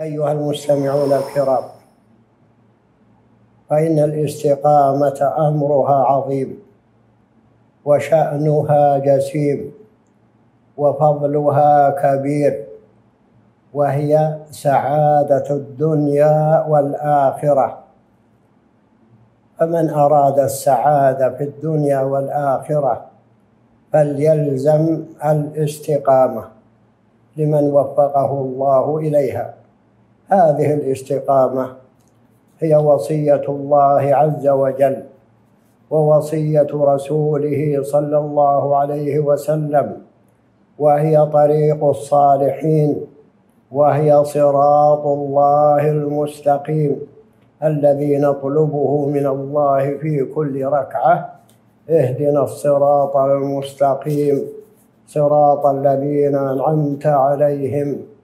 أيها المستمعون الكرام، فإن الاستقامة أمرها عظيم وشأنها جسيم وفضلها كبير، وهي سعادة الدنيا والآخرة. فمن أراد السعادة في الدنيا والآخرة فليلزم الاستقامة لمن وفقه الله إليها. هذه الاستقامة هي وصية الله عز وجل ووصية رسوله صلى الله عليه وسلم، وهي طريق الصالحين، وهي صراط الله المستقيم الذي نطلبه من الله في كل ركعة: اهدنا الصراط المستقيم صراط الذين أنعمت عليهم